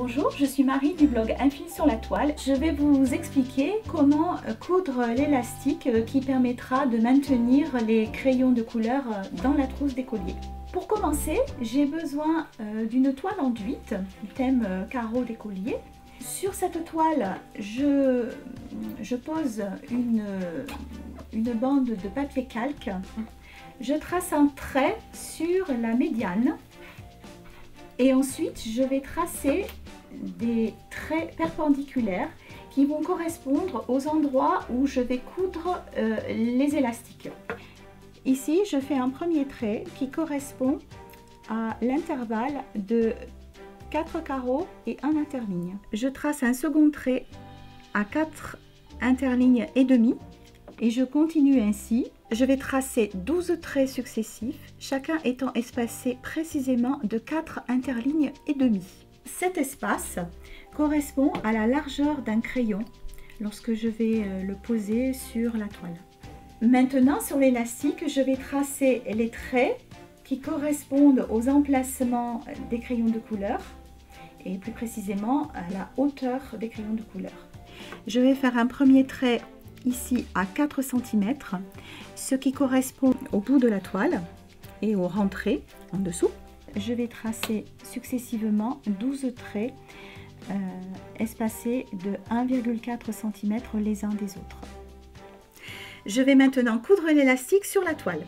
Bonjour, je suis Marie du blog Un fil sur la toile. Je vais vous expliquer comment coudre l'élastique qui permettra de maintenir les crayons de couleur dans la trousse des colliers. Pour commencer, j'ai besoin d'une toile enduite, du thème carreau des colliers. Sur cette toile, je pose une bande de papier calque. Je trace un trait sur la médiane et ensuite je vais tracer des traits perpendiculaires qui vont correspondre aux endroits où je vais coudre les élastiques. Ici, je fais un premier trait qui correspond à l'intervalle de 4 carreaux et 1 interligne. Je trace un second trait à 4 interlignes et demi et je continue ainsi. Je vais tracer 12 traits successifs, chacun étant espacé précisément de 4 interlignes et demi. Cet espace correspond à la largeur d'un crayon lorsque je vais le poser sur la toile. Maintenant, sur l'élastique, je vais tracer les traits qui correspondent aux emplacements des crayons de couleur et plus précisément à la hauteur des crayons de couleur. Je vais faire un premier trait ici à 4 cm, ce qui correspond au bout de la toile et aux rentrées en dessous. Je vais tracer successivement 12 traits espacés de 1,4 cm les uns des autres. Je vais maintenant coudre l'élastique sur la toile.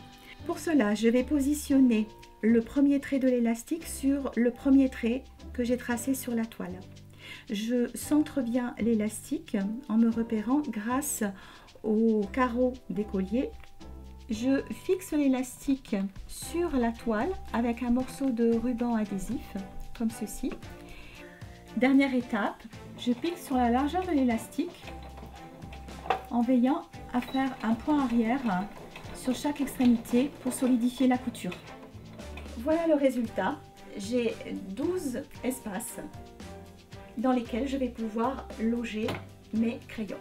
Pour cela, je vais positionner le premier trait de l'élastique sur le premier trait que j'ai tracé sur la toile. Je centre bien l'élastique en me repérant grâce au carreau des colliers. Je fixe l'élastique sur la toile avec un morceau de ruban adhésif, comme ceci. Dernière étape, je pique sur la largeur de l'élastique en veillant à faire un point arrière sur chaque extrémité pour solidifier la couture. Voilà le résultat. J'ai 12 espaces dans lesquels je vais pouvoir loger mes crayons.